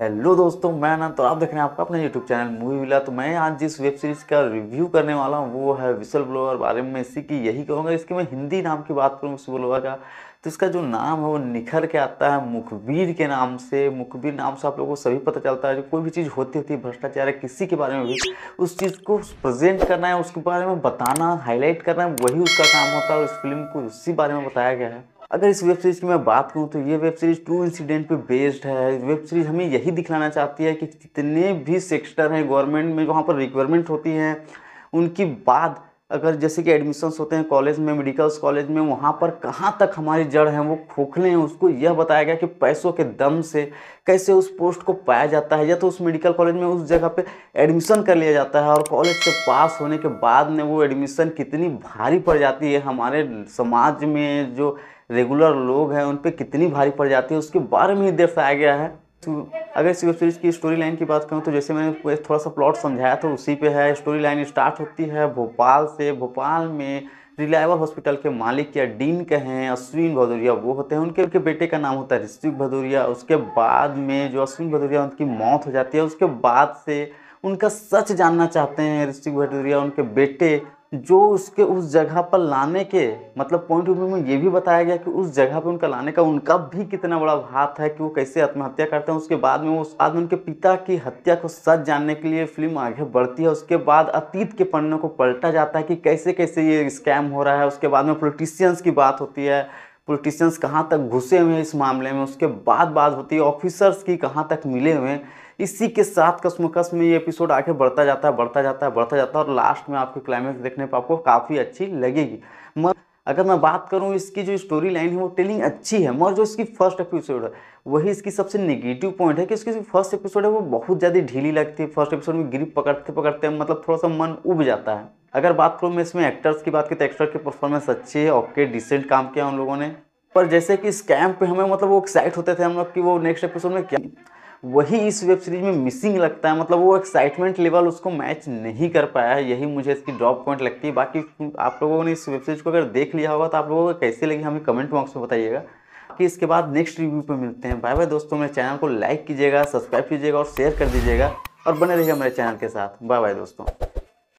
Hello दोस्तों, मैं अनंत और आप देख रहे हैं आपका अपना यूट्यूब चैनल मूवी विला। तो मैं आज जिस वेब सीरीज़ का रिव्यू करने वाला हूँ वो है विसल ब्लोअर बारे में। इसी की यही कहूँगा, इसके मैं हिंदी नाम की बात करूँ विसल ब्लोअर का, तो इसका जो नाम है वो निखर के आता है मुखबिर के नाम से। मुखबिर नाम से आप लोगों को सभी पता चलता है, जो कोई भी चीज़ होती भ्रष्टाचार है किसी के बारे में भी, उस चीज़ को प्रेजेंट करना है, उसके बारे में बताना, हाईलाइट करना है, वही उसका काम होता है। और इस फिल्म को उसी बारे में बताया गया है। अगर इस वेब सीरीज़ की मैं बात करूं तो ये वेब सीरीज़ ट्रू इंसिडेंट पे बेस्ड है। वेब सीरीज़ हमें यही दिखलाना चाहती है कि जितने भी सेक्टर हैं गवर्नमेंट में, वहाँ पर रिक्वायरमेंट होती हैं, उनकी बाद अगर जैसे कि एडमिशन्स होते हैं कॉलेज में, मेडिकल्स कॉलेज में, वहाँ पर कहाँ तक हमारी जड़ है, वो खोखले हैं, उसको यह बताया गया कि पैसों के दम से कैसे उस पोस्ट को पाया जाता है, या तो उस मेडिकल कॉलेज में उस जगह पे एडमिशन कर लिया जाता है, और कॉलेज से पास होने के बाद में वो एडमिशन कितनी भारी पड़ जाती है हमारे समाज में, जो रेगुलर लोग हैं उन पर कितनी भारी पड़ जाती है, उसके बारे में ही दर्शाया गया है। अगर इस वेब सीरीज़ की स्टोरी लाइन की बात करूँ तो जैसे मैंने थोड़ा सा प्लॉट समझाया था उसी पे है। स्टोरी लाइन स्टार्ट होती है भोपाल से। भोपाल में रिलायंस हॉस्पिटल के मालिक या डीन कहें अश्विन भदौरिया वो होते हैं, उनके बेटे का नाम होता है ऋषिक भदौरिया। उसके बाद में जो अश्विन भदौरिया उनकी मौत हो जाती है, उसके बाद से उनका सच जानना चाहते हैं ऋषिक भदौरिया, उनके बेटे जो उसके उस जगह पर लाने के मतलब पॉइंट ऑफ व्यू में ये भी बताया गया कि उस जगह पे उनका लाने का उनका भी कितना बड़ा हाथ है, कि वो कैसे आत्महत्या करते हैं। उसके बाद में वो आदमी उनके पिता की हत्या को सच जानने के लिए फिल्म आगे बढ़ती है। उसके बाद अतीत के पन्नों को पलटा जाता है कि कैसे कैसे ये स्कैम हो रहा है। उसके बाद में पॉलिटिशियंस की बात होती है, पॉलिटिशियंस कहाँ तक घुसे हुए हैं इस मामले में। उसके बाद बात होती है ऑफिसर्स की, कहाँ तक मिले हुए हैं। इसी के साथ कसमकस में ये एपिसोड आगे बढ़ता जाता है, बढ़ता जाता है, बढ़ता जाता है, और लास्ट में आपको क्लाइमेक्स देखने पर आपको काफ़ी अच्छी लगेगी। मगर अगर मैं बात करूँ इसकी जो स्टोरी लाइन है वो टेलिंग अच्छी है, मगर जो इसकी फर्स्ट एपिसोड है वही इसकी सबसे नेगेटिव पॉइंट है कि इसकी फर्स्ट एपिसोड है वो बहुत ज़्यादा ढीली लगती है। फर्स्ट एपिसोड में ग्रिप पकड़ते पकड़ते मतलब थोड़ा सा मन उब जाता है। अगर बात करूँ मैं इसमें एक्टर्स की बात की तो एक्टर के परफॉर्मेंस अच्छे है, ओके डिसेंट काम किया उन लोगों ने। पर जैसे कि स्कैम पे हमें मतलब वो एक्साइट होते थे हम लोग कि वो नेक्स्ट एपिसोड में क्या, वही इस वेब सीरीज में मिसिंग लगता है। मतलब वो एक्साइटमेंट लेवल उसको मैच नहीं कर पाया है, यही मुझे इसकी ड्रॉप पॉइंट लगती है। बाकी आप लोगों ने इस वेब सीरीज को अगर देख लिया होगा तो आप लोगों को कैसी लगी हमें कमेंट बॉक्स में बताइएगा। कि इसके बाद नेक्स्ट रिव्यू पर मिलते हैं। बाय बाय दोस्तों, मेरे चैनल को लाइक कीजिएगा, सब्सक्राइब कीजिएगा और शेयर कर दीजिएगा, और बने रहिएगा मेरे चैनल के साथ। बाय बाय दोस्तों।